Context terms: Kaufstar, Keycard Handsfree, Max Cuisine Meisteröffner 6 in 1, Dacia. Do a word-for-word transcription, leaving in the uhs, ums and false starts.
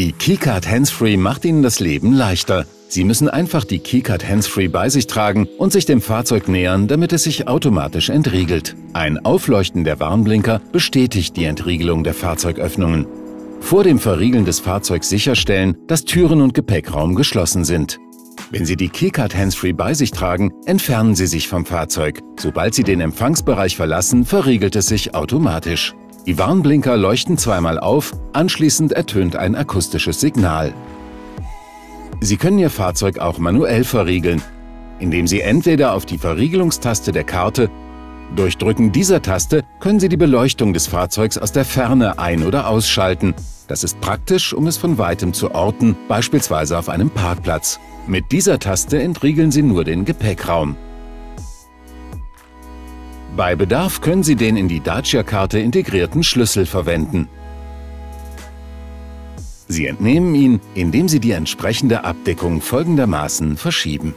Die Keycard Handsfree macht Ihnen das Leben leichter. Sie müssen einfach die Keycard Handsfree bei sich tragen und sich dem Fahrzeug nähern, damit es sich automatisch entriegelt. Ein Aufleuchten der Warnblinker bestätigt die Entriegelung der Fahrzeugöffnungen. Vor dem Verriegeln des Fahrzeugs sicherstellen, dass Türen und Gepäckraum geschlossen sind. Wenn Sie die Keycard Handsfree bei sich tragen, entfernen Sie sich vom Fahrzeug. Sobald Sie den Empfangsbereich verlassen, verriegelt es sich automatisch. Die Warnblinker leuchten zweimal auf, anschließend ertönt ein akustisches Signal. Sie können Ihr Fahrzeug auch manuell verriegeln, indem Sie entweder auf die Verriegelungstaste der Karte durch Drücken dieser Taste können Sie die Beleuchtung des Fahrzeugs aus der Ferne ein- oder ausschalten. Das ist praktisch, um es von Weitem zu orten, beispielsweise auf einem Parkplatz. Mit dieser Taste entriegeln Sie nur den Gepäckraum. Bei Bedarf können Sie den in die Dacia-Karte integrierten Schlüssel verwenden. Sie entnehmen ihn, indem Sie die entsprechende Abdeckung folgendermaßen verschieben.